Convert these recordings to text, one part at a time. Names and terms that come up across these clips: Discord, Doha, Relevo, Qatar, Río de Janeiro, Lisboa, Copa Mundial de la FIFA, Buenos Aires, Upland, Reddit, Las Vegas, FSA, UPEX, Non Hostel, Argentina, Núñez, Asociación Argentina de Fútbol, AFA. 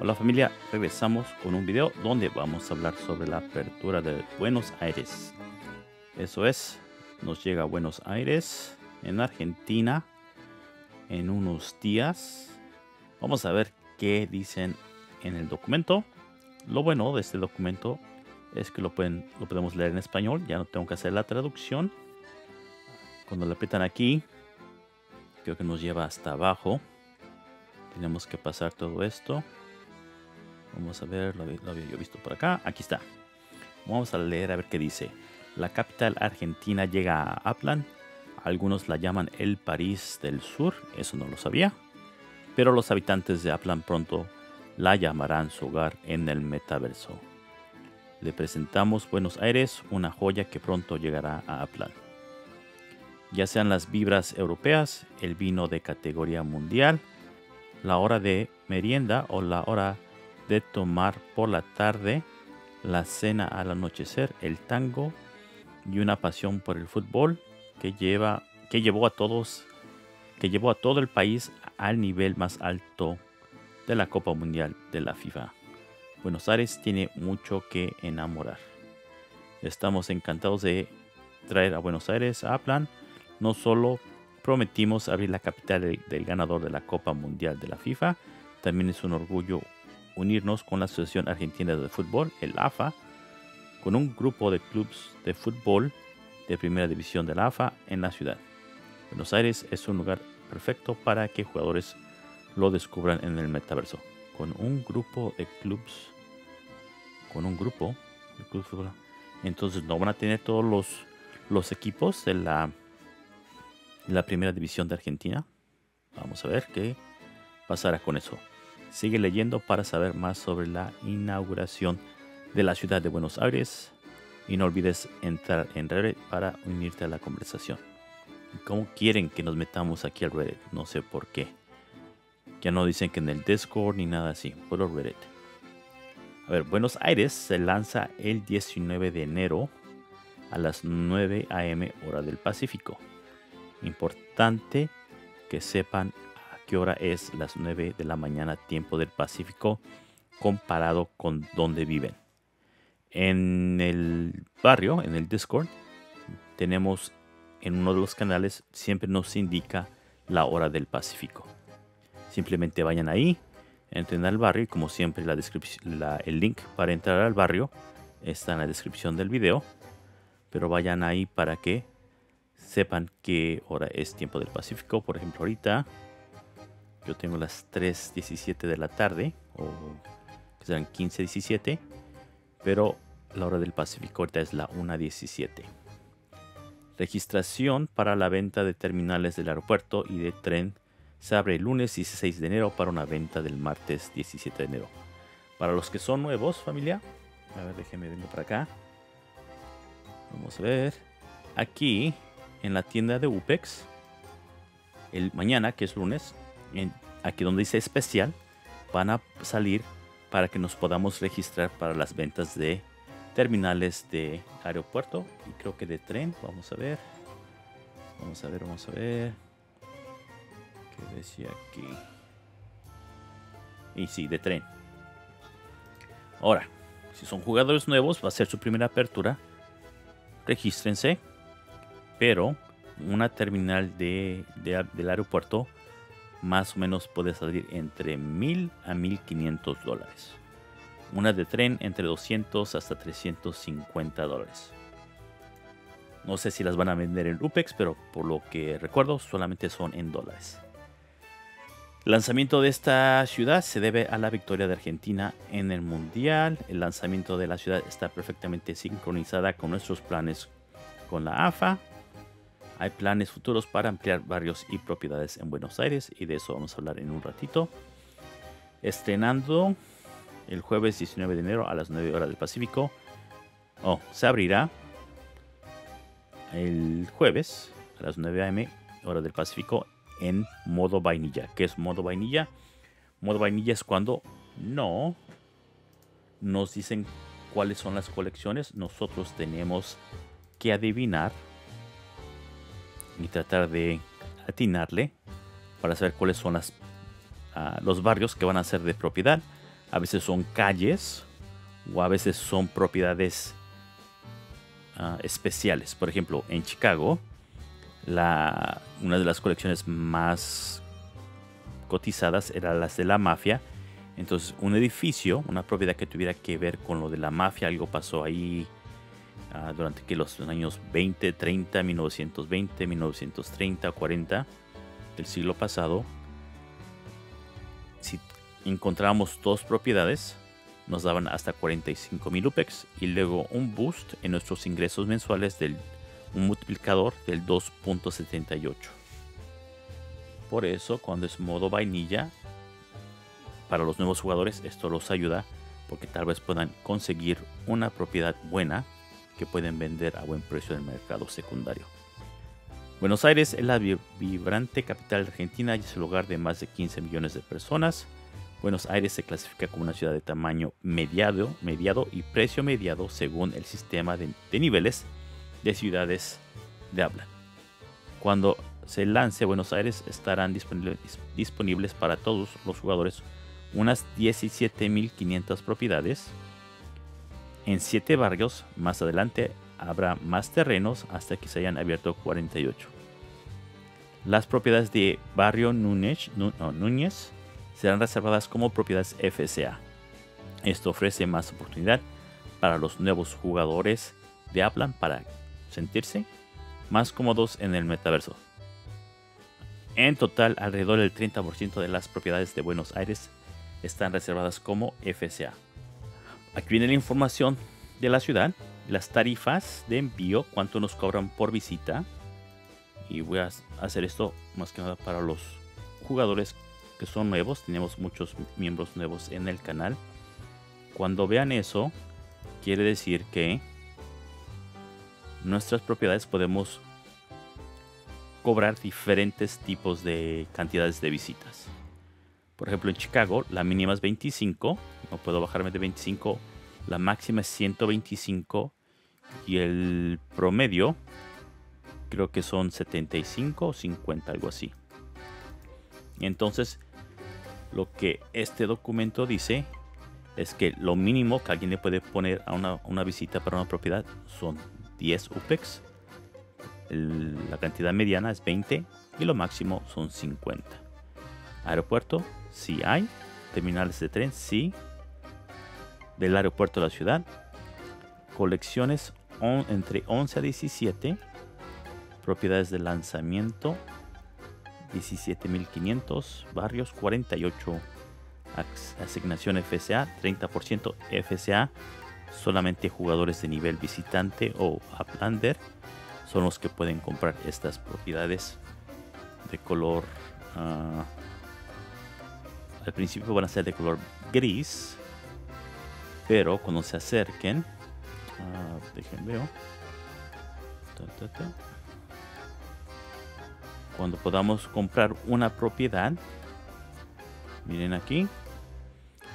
Hola familia, regresamos con un video donde vamos a hablar sobre la apertura de Buenos Aires. Eso es, nos llega a Buenos Aires, en Argentina, en unos días. Vamos a ver qué dicen en el documento. Lo bueno de este documento es que lo podemos leer en español, ya no tengo que hacer la traducción. Cuando le aprietan aquí, creo que nos lleva hasta abajo. Tenemos que pasar todo esto. Vamos a ver, lo había yo visto por acá. Aquí está. Vamos a leer a ver qué dice. La capital argentina llega a Upland. Algunos la llaman el París del Sur. Eso no lo sabía. Pero los habitantes de Upland pronto la llamarán su hogar en el metaverso. Le presentamos Buenos Aires, una joya que pronto llegará a Upland. Ya sean las vibras europeas, el vino de categoría mundial, la hora de merienda o la hora de tomar por la tarde, la cena al anochecer, el tango y una pasión por el fútbol que llevó a todo el país al nivel más alto de la Copa Mundial de la FIFA. Buenos Aires tiene mucho que enamorar. Estamos encantados de traer a Buenos Aires a Upland. No solo prometimos abrir la capital del ganador de la Copa Mundial de la FIFA, también es un orgullo unirnos con la Asociación Argentina de Fútbol, el AFA, con un grupo de clubes de fútbol de primera división de la AFA en la ciudad. Buenos Aires es un lugar perfecto para que jugadores lo descubran en el metaverso, con un grupo de clubes. Entonces no van a tener todos los equipos de la primera división de Argentina. Vamos a ver qué pasará con eso. Sigue leyendo para saber más sobre la inauguración de la ciudad de Buenos Aires y no olvides entrar en Reddit para unirte a la conversación. ¿Cómo quieren que nos metamos aquí al Reddit? No sé por qué. Ya no dicen que en el Discord ni nada así, por Reddit. A ver, Buenos Aires se lanza el 19 de enero a las 9 a.m. hora del Pacífico. Importante que sepan a qué hora es las 9 de la mañana tiempo del Pacífico comparado con donde viven. En el barrio, en el Discord, tenemos en uno de los canales, siempre nos indica la hora del Pacífico. Simplemente vayan ahí, entren al barrio y como siempre el link para entrar al barrio está en la descripción del video. Pero vayan ahí para que sepan qué hora es tiempo del Pacífico. Por ejemplo, ahorita yo tengo las 3:17 de la tarde, o que serán 15:17, pero la hora del Pacífico ahorita es la 1:17. Registración para la venta de terminales del aeropuerto y de tren se abre el lunes 16 de enero para una venta del martes 17 de enero. Para los que son nuevos, familia, a ver, déjenme venir para acá. Vamos a ver. Aquí en la tienda de UPEX, mañana, que es lunes, aquí donde dice especial, van a salir para que nos podamos registrar para las ventas de terminales de aeropuerto y creo que de tren. Vamos a ver. ¿Qué decía aquí? Y sí, de tren. Ahora, si son jugadores nuevos, va a ser su primera apertura. Regístrense. Pero una terminal del aeropuerto más o menos puede salir entre $1,000 a $1,500. Una de tren entre $200 hasta $350. No sé si las van a vender en UPEX, pero por lo que recuerdo solamente son en dólares. El lanzamiento de esta ciudad se debe a la victoria de Argentina en el Mundial. El lanzamiento de la ciudad está perfectamente sincronizada con nuestros planes con la AFA. Hay planes futuros para ampliar barrios y propiedades en Buenos Aires y de eso vamos a hablar en un ratito. Estrenando el jueves 19 de enero a las 9 horas del Pacífico. Se abrirá el jueves a las 9 a.m. hora del Pacífico en modo vainilla. ¿Qué es modo vainilla? Modo vainilla es cuando no nos dicen cuáles son las colecciones. Nosotros tenemos que adivinar y tratar de atinarle para saber cuáles son los barrios que van a ser de propiedad, a veces son calles o a veces son propiedades especiales. Por ejemplo, en Chicago, una de las colecciones más cotizadas era las de la mafia. Entonces, un edificio, una propiedad que tuviera que ver con lo de la mafia, algo pasó ahí durante que los años 20, 30, 1920, 1930, 40 del siglo pasado. Si encontrábamos dos propiedades, nos daban hasta 45.000 UPEX y luego un boost en nuestros ingresos mensuales, un multiplicador del 2.78. Por eso, cuando es modo vainilla, para los nuevos jugadores esto los ayuda porque tal vez puedan conseguir una propiedad buena que pueden vender a buen precio en el mercado secundario. Buenos Aires es la vibrante capital argentina y es el hogar de más de 15 millones de personas. Buenos Aires se clasifica como una ciudad de tamaño mediado y precio mediado según el sistema de niveles de ciudades de habla. Cuando se lance Buenos Aires estarán disponibles para todos los jugadores unas 17.500 propiedades en 7 barrios. Más adelante habrá más terrenos hasta que se hayan abierto 48. Las propiedades de barrio Núñez serán reservadas como propiedades FSA. Esto ofrece más oportunidad para los nuevos jugadores de Upland para sentirse más cómodos en el metaverso. En total, alrededor del 30% de las propiedades de Buenos Aires están reservadas como FSA. Aquí viene la información de la ciudad, las tarifas de envío, cuánto nos cobran por visita. Y voy a hacer esto más que nada para los jugadores que son nuevos. Tenemos muchos miembros nuevos en el canal. Cuando vean eso, quiere decir que nuestras propiedades podemos cobrar diferentes tipos de cantidades de visitas. Por ejemplo, en Chicago la mínima es 25, no puedo bajarme de 25, la máxima es 125 y el promedio creo que son 75 o 50, algo así. Entonces, lo que este documento dice es que lo mínimo que alguien le puede poner a una visita para una propiedad son 10 UPEX, la cantidad mediana es 20 y lo máximo son 50. Aeropuerto, sí hay. Terminales de tren, sí. Del aeropuerto a la ciudad. Colecciones entre 11 a 17. Propiedades de lanzamiento, 17.500. Barrios, 48. Asignación FSA, 30% FSA. Solamente jugadores de nivel visitante o Uplander son los que pueden comprar estas propiedades de color. Al principio van a ser de color gris, pero cuando se acerquen, cuando podamos comprar una propiedad, miren aquí,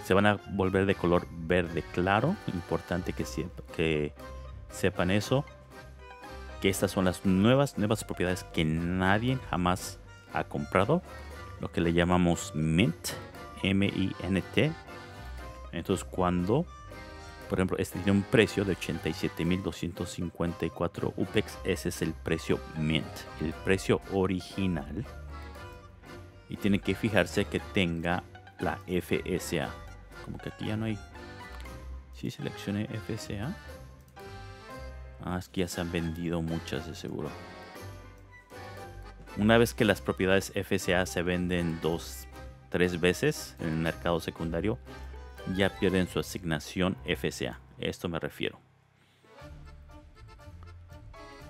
se van a volver de color verde claro. Importante que sepan eso, que estas son las nuevas propiedades que nadie jamás ha comprado, lo que le llamamos mint, M-I-N-T. Entonces, cuando, por ejemplo, este tiene un precio de 87.254 UPEX, ese es el precio mint, el precio original. Y tienen que fijarse que tenga la FSA. Como que aquí ya no hay. Si seleccioné FSA. Ah, es que ya se han vendido muchas de seguro. Una vez que las propiedades FSA se venden 2 o 3 veces en el mercado secundario, ya pierden su asignación FSA. A esto me refiero.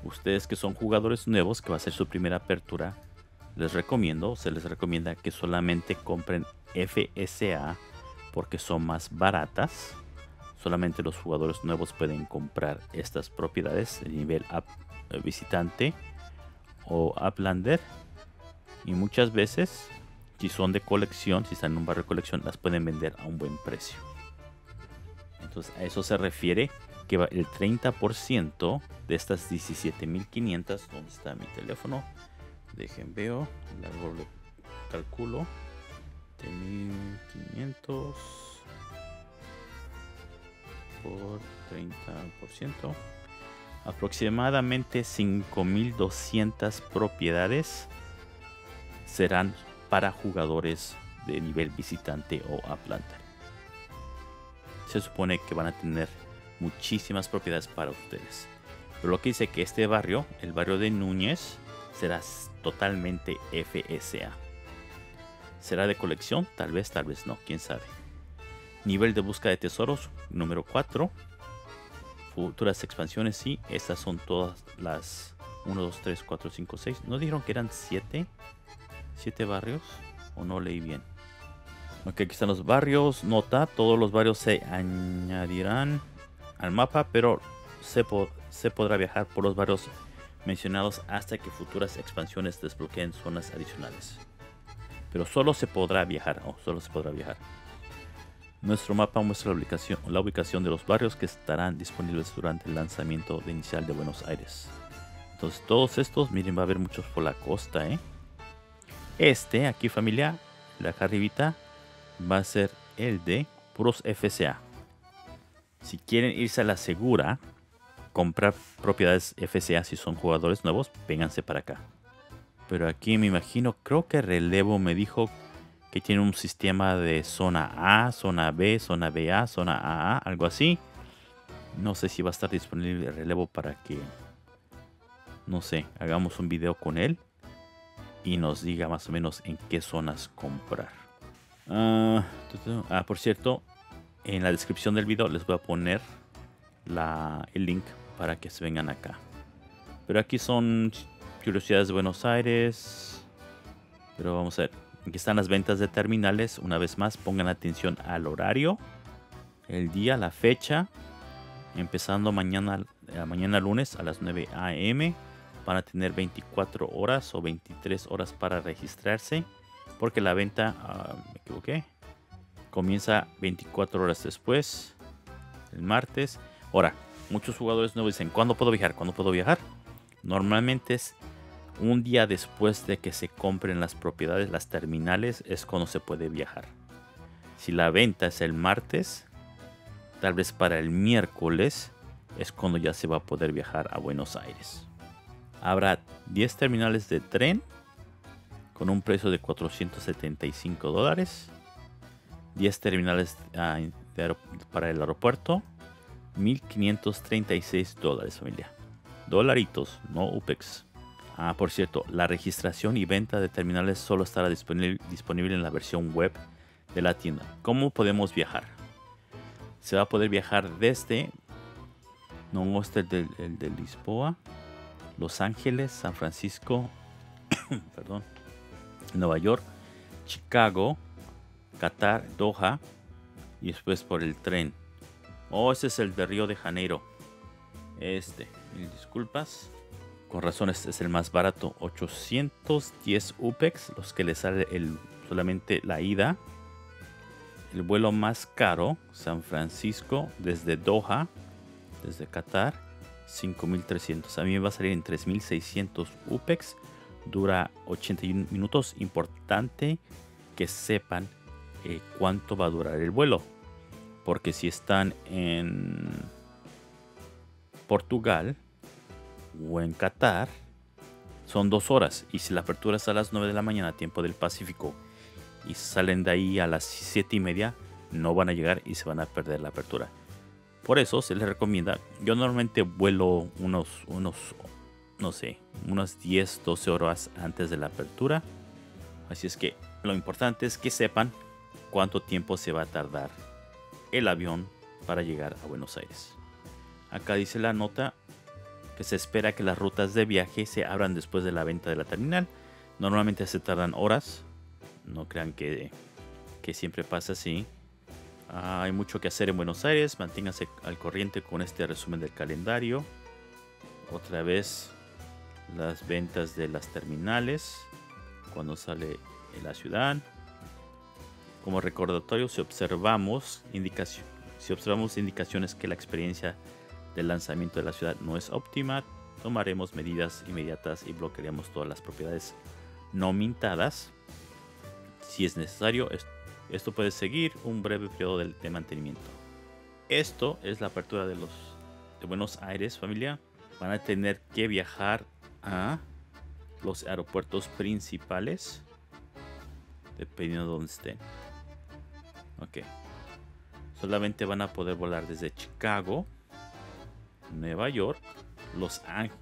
Ustedes que son jugadores nuevos, que va a ser su primera apertura, se les recomienda que solamente compren FSA porque son más baratas. Solamente los jugadores nuevos pueden comprar estas propiedades de nivel visitante o Uplander, y muchas veces, si son de colección, si están en un barrio de colección, las pueden vender a un buen precio. Entonces, a eso se refiere que va el 30% de estas 17.500. ¿Dónde está mi teléfono? Dejen veo, calculo. 7.500 por 30%. Aproximadamente 5.200 propiedades serán para jugadores de nivel visitante o Upland. Se supone que van a tener muchísimas propiedades para ustedes. Pero lo que dice que este barrio, el barrio de Núñez, será totalmente FSA. ¿Será de colección? Tal vez no, quién sabe. Nivel de búsqueda de tesoros, número 4. Futuras expansiones, sí. Estas son todas las 1, 2, 3, 4, 5, 6. ¿No dijeron que eran 7? ¿7 barrios? ¿O no leí bien? Ok, aquí están los barrios. Nota, todos los barrios se añadirán al mapa, pero se podrá viajar por los barrios mencionados hasta que futuras expansiones desbloqueen zonas adicionales. Pero solo se podrá viajar, Nuestro mapa muestra la ubicación de los barrios que estarán disponibles durante el lanzamiento inicial de Buenos Aires. Entonces todos estos, miren, va a haber muchos por la costa, ¿eh? Este, aquí familia, la acá arribita, va a ser el de puros FSA. Si quieren irse a la segura, comprar propiedades FSA si son jugadores nuevos, vénganse para acá. Pero aquí me imagino, creo que Relevo me dijo que tiene un sistema de zona A, zona B, zona BA, zona AA, algo así. No sé si va a estar disponible Relevo para que, no sé, hagamos un video con él y nos diga más o menos en qué zonas comprar. Por cierto, en la descripción del video les voy a poner el link para que se vengan acá. Pero aquí son curiosidades de Buenos Aires. Pero vamos a ver. Aquí están las ventas de terminales. Una vez más, pongan atención al horario, el día, la fecha. Empezando mañana lunes a las 9 AM, van a tener 24 horas o 23 horas para registrarse, porque la venta, me equivoqué, comienza 24 horas después, el martes. Ahora, muchos jugadores nuevos dicen, ¿cuándo puedo viajar? ¿Cuándo puedo viajar? Normalmente es un día después de que se compren las propiedades, las terminales, es cuando se puede viajar. Si la venta es el martes, tal vez para el miércoles es cuando ya se va a poder viajar a Buenos Aires. Habrá 10 terminales de tren con un precio de $475, 10 terminales para el aeropuerto, $1,536, familia. Dolaritos, no UPEX. Por cierto, la registración y venta de terminales solo estará disponible en la versión web de la tienda. ¿Cómo podemos viajar? Se va a poder viajar desde Non Hostel de Lisboa, Los Ángeles, San Francisco, perdón, Nueva York, Chicago, Qatar, Doha y después por el tren. Ese es el de Río de Janeiro. Mil disculpas. Con razón este es el más barato. 810 UPEX, los que le sale solamente la ida. El vuelo más caro, San Francisco, desde Doha, desde Qatar, 5.300. A mí me va a salir en 3.600 UPEX. Dura 81 minutos. Importante que sepan cuánto va a durar el vuelo. Porque si están en Portugal o en Qatar, son 2 horas. Y si la apertura es a las 9 de la mañana, tiempo del Pacífico, y salen de ahí a las 7:30, no van a llegar y se van a perder la apertura. Por eso se les recomienda, yo normalmente vuelo unas 10, 12 horas antes de la apertura. Así es que lo importante es que sepan cuánto tiempo se va a tardar el avión para llegar a Buenos Aires. Acá dice la nota que se espera que las rutas de viaje se abran después de la venta de la terminal. Normalmente se tardan horas. No crean que siempre pasa así. Hay mucho que hacer en Buenos Aires. Manténganse al corriente con este resumen del calendario. Otra vez las ventas de las terminales cuando sale en la ciudad. Como recordatorio, si observamos indicaciones que la experiencia del lanzamiento de la ciudad no es óptima, tomaremos medidas inmediatas y bloquearemos todas las propiedades no mintadas. Si es necesario, esto puede seguir un breve periodo de mantenimiento. Esto es la apertura de Buenos Aires, familia. Van a tener que viajar a los aeropuertos principales, dependiendo de dónde estén. Ok. Solamente van a poder volar desde Chicago, Nueva York,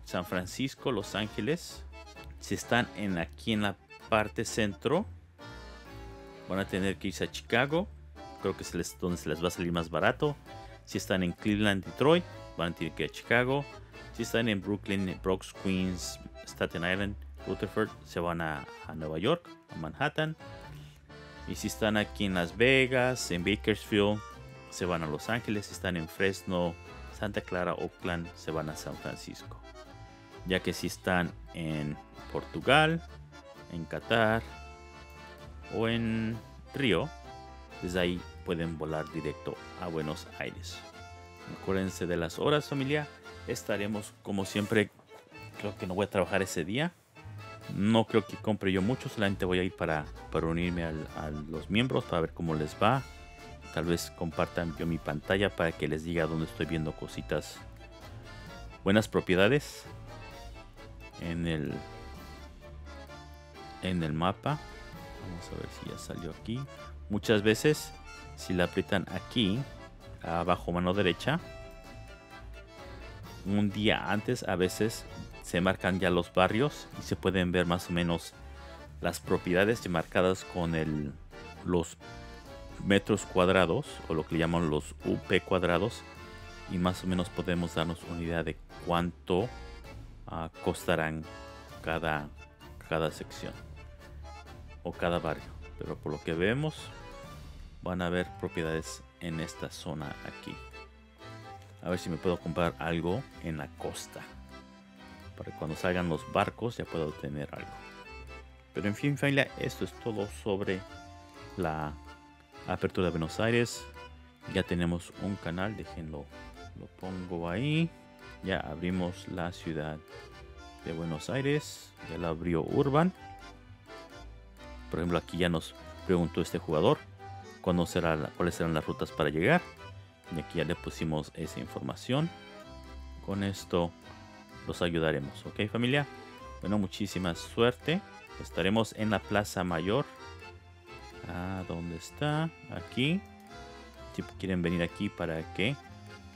San Francisco, Los Ángeles. Si están aquí en la parte centro, van a tener que irse a Chicago. Creo que es donde se les va a salir más barato. Si están en Cleveland, Detroit, van a tener que ir a Chicago. Si están en Brooklyn, Bronx, Queens, Staten Island, Rutherford, se van a Nueva York, a Manhattan. Y si están aquí en Las Vegas, en Bakersfield, se van a Los Ángeles. Si están en Fresno, Santa Clara, Upland, se van a San Francisco. Ya que si están en Portugal, en Qatar o en Río, desde ahí pueden volar directo a Buenos Aires. Acuérdense de las horas, familia. Estaremos como siempre. Creo que no voy a trabajar ese día. No creo que compre yo mucho. Solamente voy a ir para unirme a los miembros, para ver cómo les va. Tal vez compartan yo mi pantalla para que les diga dónde estoy viendo cositas. Buenas propiedades en el mapa. Vamos a ver si ya salió aquí. Muchas veces, si la aprietan aquí, abajo mano derecha, un día antes a veces se marcan ya los barrios y se pueden ver más o menos las propiedades marcadas con los metros cuadrados, o lo que llaman los UP cuadrados, y más o menos podemos darnos una idea de cuánto costarán cada sección o cada barrio. Pero por lo que vemos, van a haber propiedades en esta zona aquí. A ver si me puedo comprar algo en la costa, para que cuando salgan los barcos ya pueda obtener algo. Pero en fin, familia, esto es todo sobre la apertura de Buenos Aires. Ya tenemos un canal, déjenlo, lo pongo ahí. Ya abrimos la ciudad de Buenos Aires, ya la abrió Urban. Por ejemplo, aquí ya nos preguntó este jugador cuáles serán las rutas para llegar, y aquí ya le pusimos esa información. Con esto los ayudaremos, ok, familia. Bueno, muchísima suerte. Estaremos en la Plaza Mayor. ¿Dónde está? Aquí. Si quieren venir aquí para que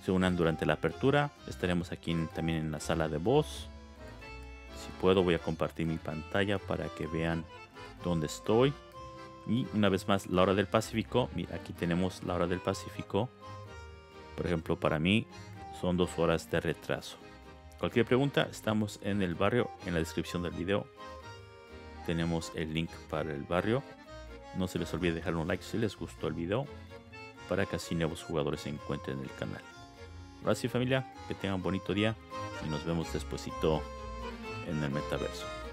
se unan durante la apertura, estaremos aquí también en la sala de voz. Si puedo, voy a compartir mi pantalla para que vean dónde estoy. Y una vez más, la hora del Pacífico. Mira, aquí tenemos la hora del Pacífico. Por ejemplo, para mí son 2 horas de retraso. Cualquier pregunta, estamos en el barrio. En la descripción del video tenemos el link para el barrio. No se les olvide dejar un like si les gustó el video, para que así nuevos jugadores se encuentren en el canal. Ahora sí, familia, que tengan un bonito día y nos vemos despuesito en el metaverso.